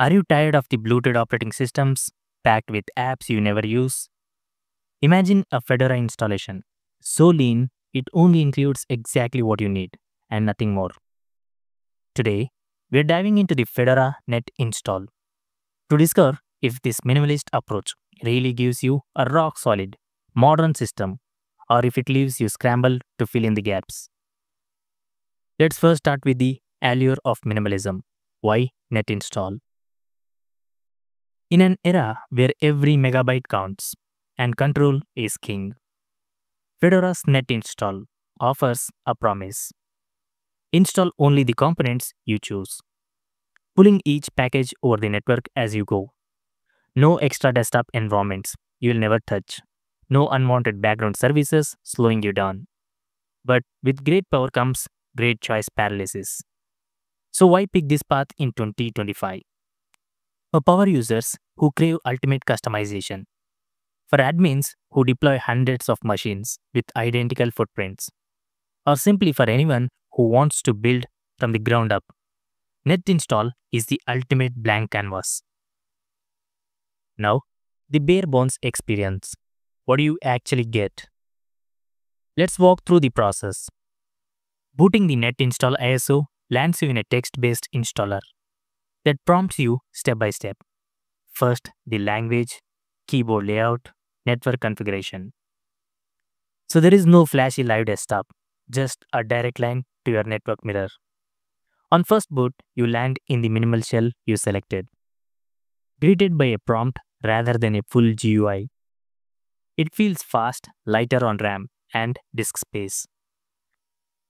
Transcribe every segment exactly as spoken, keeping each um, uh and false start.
Are you tired of the bloated operating systems packed with apps you never use? Imagine a Fedora installation, so lean it only includes exactly what you need and nothing more. Today, we're diving into the Fedora Netinstall to discover if this minimalist approach really gives you a rock-solid, modern system or if it leaves you scrambled to fill in the gaps. Let's first start with the allure of minimalism. Why Netinstall? In an era where every megabyte counts and control is king, Fedora's Netinstall offers a promise. Install only the components you choose, pulling each package over the network as you go. No extra desktop environments you'll never touch. No unwanted background services slowing you down. But with great power comes great choice paralysis. So why pick this path in twenty twenty-five? For power users who crave ultimate customization. For admins who deploy hundreds of machines with identical footprints. Or simply for anyone who wants to build from the ground up. Netinstall is the ultimate blank canvas. Now, the bare bones experience. What do you actually get? Let's walk through the process. Booting the Netinstall I S O lands you in a text-based installer that prompts you step by step. First, the language, keyboard layout, network configuration. So there is no flashy live desktop, just a direct line to your network mirror. On first boot, you land in the minimal shell you selected, greeted by a prompt rather than a full G U I. It feels fast, lighter on RAM and disk space.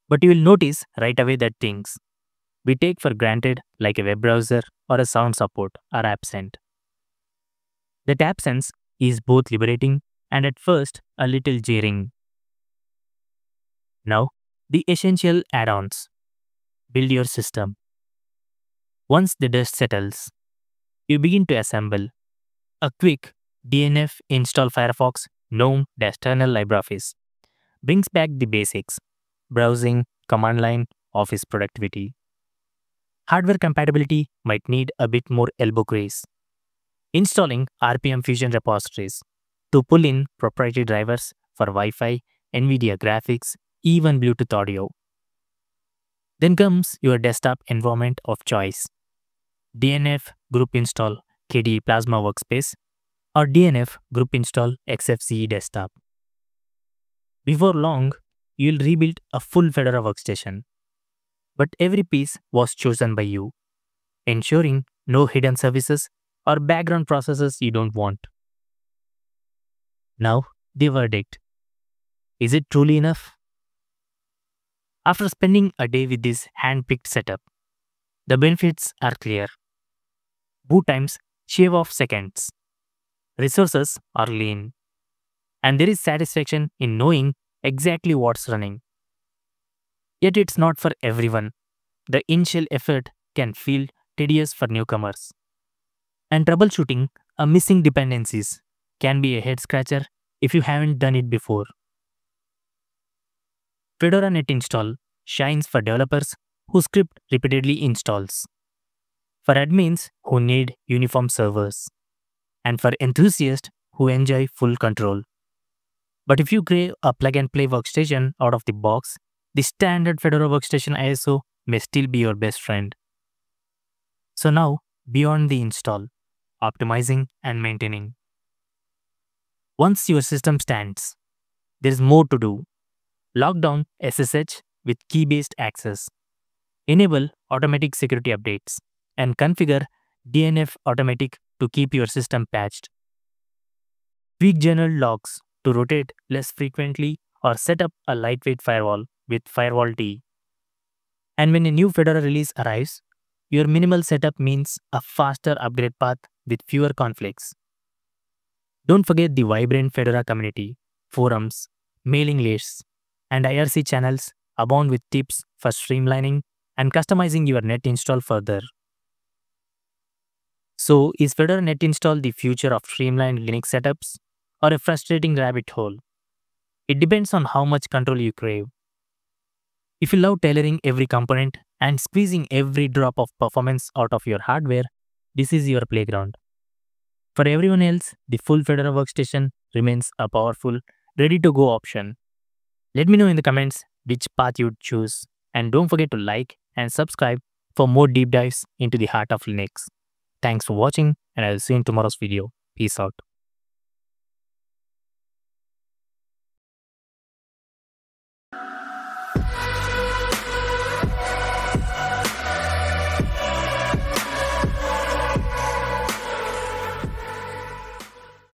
But you will notice right away that things we take for granted, like a web browser or a sound support, are absent. That absence is both liberating and at first a little jarring. Now, the essential add-ons. Build your system. Once the dust settles, you begin to assemble a quick D N F install Firefox GNOME -kernel LibreOffice. Brings back the basics, browsing, command line, office productivity. Hardware compatibility might need a bit more elbow grease. Installing R P M Fusion repositories to pull in proprietary drivers for Wi-Fi, NVIDIA graphics, even Bluetooth audio. Then comes your desktop environment of choice. D N F Group Install K D E Plasma Workspace or D N F Group Install X F C E Desktop. Before long, you'll rebuild a full Fedora workstation. But every piece was chosen by you, ensuring no hidden services or background processes you don't want. Now, the verdict. Is it truly enough? After spending a day with this hand-picked setup, the benefits are clear. Boot times shave off seconds. Resources are lean. And there is satisfaction in knowing exactly what's running. Yet it's not for everyone. The initial effort can feel tedious for newcomers. And troubleshooting a missing dependencies can be a head-scratcher if you haven't done it before. Fedora Netinstall shines for developers who script repeatedly installs, for admins who need uniform servers, and for enthusiasts who enjoy full control. But if you crave a plug-and-play workstation out of the box, the standard Fedora Workstation I S O may still be your best friend. So now, beyond the install, optimizing and maintaining. Once your system stands, there is more to do. Lock down S S H with key-based access. Enable automatic security updates and configure D N F automatic to keep your system patched. Tweak journal logs to rotate less frequently or set up a lightweight firewall with firewalld. And when a new Fedora release arrives, your minimal setup means a faster upgrade path with fewer conflicts. Don't forget the vibrant Fedora community, forums, mailing lists, and I R C channels abound with tips for streamlining and customizing your Netinstall further. So, is Fedora Netinstall the future of streamlined Linux setups or a frustrating rabbit hole? It depends on how much control you crave. If you love tailoring every component and squeezing every drop of performance out of your hardware, this is your playground. For everyone else, the full Fedora workstation remains a powerful, ready-to-go option. Let me know in the comments which path you'd choose, and don't forget to like and subscribe for more deep dives into the heart of Linux. Thanks for watching, and I'll see you in tomorrow's video. Peace out.